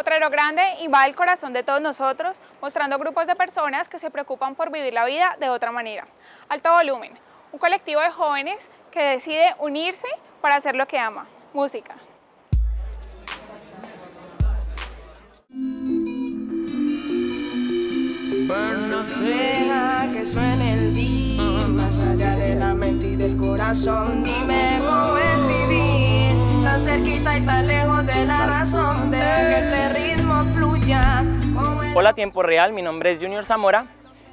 Potrero Grande va al corazón de todos nosotros, mostrando grupos de personas que se preocupan por vivir la vida de otra manera. Alto Volumen, un colectivo de jóvenes que decide unirse para hacer lo que ama, música. No deja que suene el día, más allá de la mente y del corazón, dime cómo es vivir, tan cerquita y tan lejos de la razón, deja que este ritmo fluya. Hola Tiempo Real, mi nombre es Junior Zamora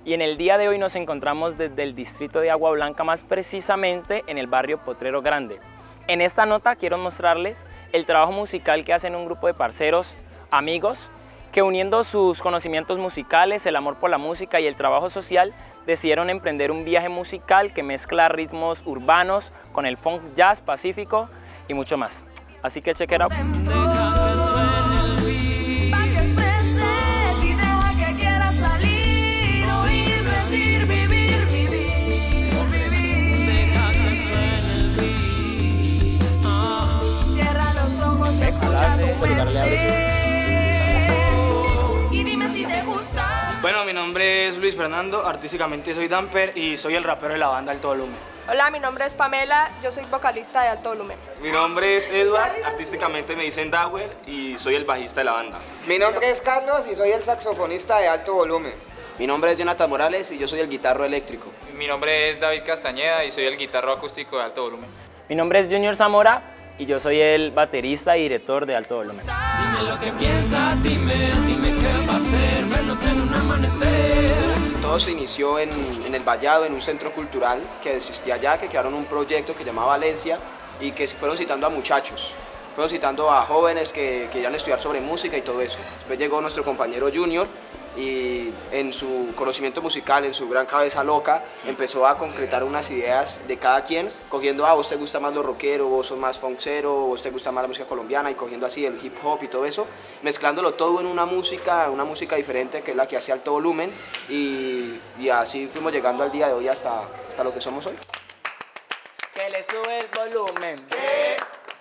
y en el día de hoy nos encontramos desde el distrito de Agua Blanca, más precisamente en el barrio Potrero Grande. En esta nota quiero mostrarles el trabajo musical que hacen un grupo de parceros, amigos, que uniendo sus conocimientos musicales, el amor por la música y el trabajo social, decidieron emprender un viaje musical que mezcla ritmos urbanos con el funk, jazz, pacífico y mucho más. Así que check it out. Bueno, mi nombre es Luis Fernando, artísticamente soy Damper y soy el rapero de la banda Alto Volumen. Hola, mi nombre es Pamela, yo soy vocalista de Alto Volumen. Mi nombre es Eduard, artísticamente me dicen Dawer y soy el bajista de la banda. Mi nombre es Carlos y soy el saxofonista de Alto Volumen. Mi nombre es Jonathan Morales y yo soy el guitarro eléctrico. Mi nombre es David Castañeda y soy el guitarro acústico de Alto Volumen. Mi nombre es Junior Zamora y yo soy el baterista y director de Alto Volumen. Dime lo que piensas, dime qué va a ser, menos en un amanecer. Todo se inició en el Vallado, en un centro cultural que existía allá, que crearon un proyecto que se llamaba Valencia y que fueron citando a muchachos, fueron citando a jóvenes que querían estudiar sobre música y todo eso. Después llegó nuestro compañero Junior y en su conocimiento musical, en su gran cabeza loca, empezó a concretar unas ideas de cada quien, cogiendo, vos te gusta más lo rockero, vos sos más funkero, vos te gusta más la música colombiana, y cogiendo así el hip hop y todo eso, mezclándolo todo en una música diferente que es la que hace Alto Volumen, y así fuimos llegando al día de hoy hasta lo que somos hoy. Que le sube el volumen,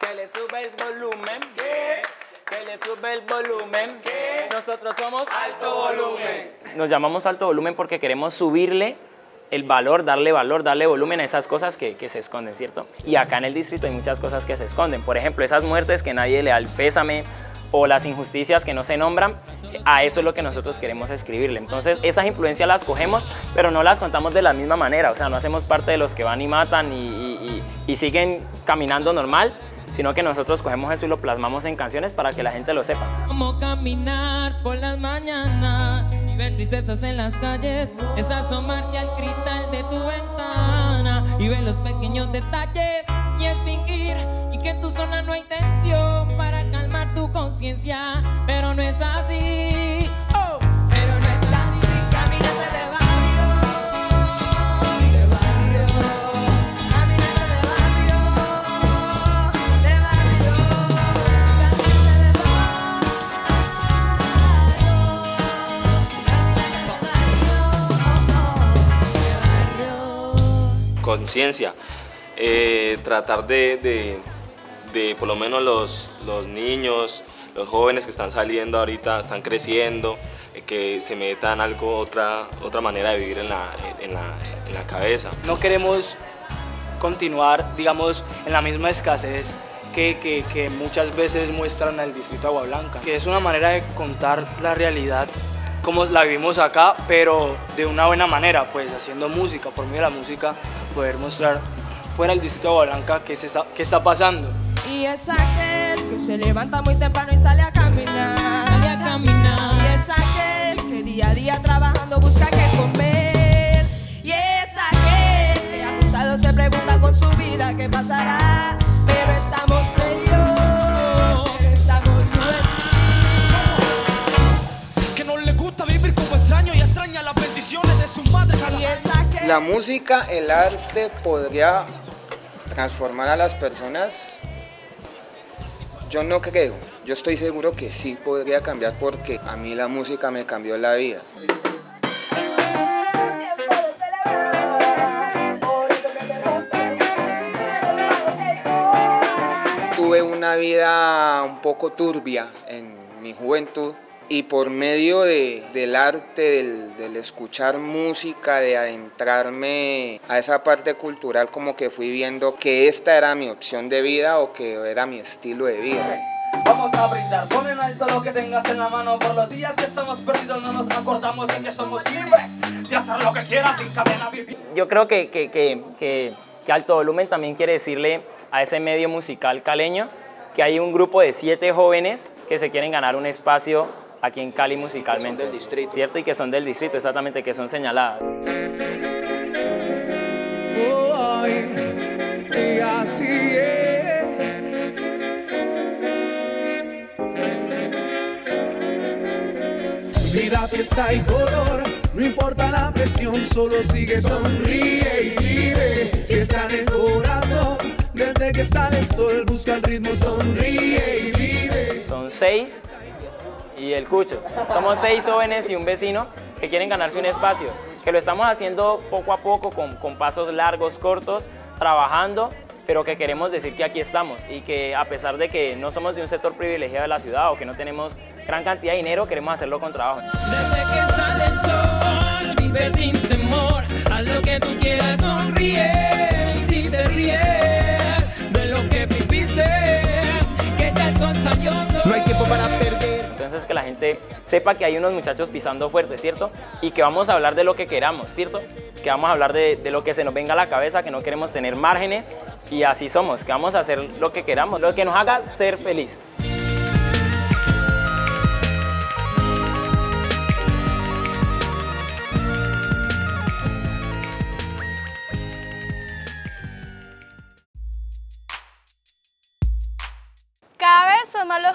que le sube el volumen, que le sube el volumen, que nosotros somos Alto Volumen. Nos llamamos Alto Volumen porque queremos subirle el valor, darle volumen a esas cosas que se esconden, ¿cierto? Y acá en el distrito hay muchas cosas que se esconden. Por ejemplo, esas muertes que nadie le da el pésame o las injusticias que no se nombran, a eso es lo que nosotros queremos escribirle. Entonces, esas influencias las cogemos, pero no las contamos de la misma manera. O sea, no hacemos parte de los que van y matan y siguen caminando normal, sino que nosotros cogemos eso y lo plasmamos en canciones para que la gente lo sepa. Como caminar por las mañanas y ver tristezas en las calles, es asomarte al cristal de tu ventana y ver los pequeños detalles y es fingir y que en tu zona no hay tensión para calmar tu conciencia, pero no es así. Conciencia, tratar de por lo menos los niños, los jóvenes que están saliendo ahorita, están creciendo, que se metan algo, otra manera de vivir en la cabeza. No queremos continuar, digamos, en la misma escasez que muchas veces muestran al distrito de Agua Blanca, que es una manera de contar la realidad como la vivimos acá, pero de una buena manera, pues haciendo música, por medio de la música, poder mostrar fuera del distrito de Agua Blanca qué está pasando. Y es aquel que se levanta muy temprano y sale a caminar. Sale a caminar. Y es aquel que día a día trabajando busca qué comer. Y es aquel que acusado se pregunta con su vida qué pasará, pero estamos serios. La música, el arte podría transformar a las personas. Yo no creo, yo estoy seguro que sí podría cambiar porque a mí la música me cambió la vida. Tuve una vida un poco turbia en mi juventud, y por medio del arte, del escuchar música, de adentrarme a esa parte cultural, como que fui viendo que esta era mi opción de vida o que era mi estilo de vida. Vamos a brindar, pon en alto lo que tengas en la mano. Por los días que estamos perdidos no nos acordamos de que somos libres de hacer lo que quieras sin cadena vivir. Yo creo que Alto Volumen también quiere decirle a ese medio musical caleño que hay un grupo de 7 jóvenes que se quieren ganar un espacio aquí en Cali musicalmente, que son del distrito. ¿Cierto? Y que son del distrito, exactamente, que son señaladas. Y así es. Vida, fiesta y color, no importa la presión, solo sigue, sonríe y vive. Fiesta en el corazón, desde que sale el sol, busca el ritmo, sonríe y vive. Son 6. Y el Cucho. Somos 6 jóvenes y un vecino que quieren ganarse un espacio, que lo estamos haciendo poco a poco, con pasos largos, cortos, trabajando, pero que queremos decir que aquí estamos y que a pesar de que no somos de un sector privilegiado de la ciudad o que no tenemos gran cantidad de dinero, queremos hacerlo con trabajo. Desde que sale el sol, vive sin temor, a lo que tú quieras sonríe, y si te ríes de lo que viviste, que ya el sol salió. No hay tiempo para perder. Entonces que la gente sepa que hay unos muchachos pisando fuerte, ¿cierto? Y que vamos a hablar de lo que queramos, ¿cierto? Que vamos a hablar de lo que se nos venga a la cabeza, que no queremos tener márgenes y así somos, que vamos a hacer lo que queramos, lo que nos haga ser felices. Cada vez son más los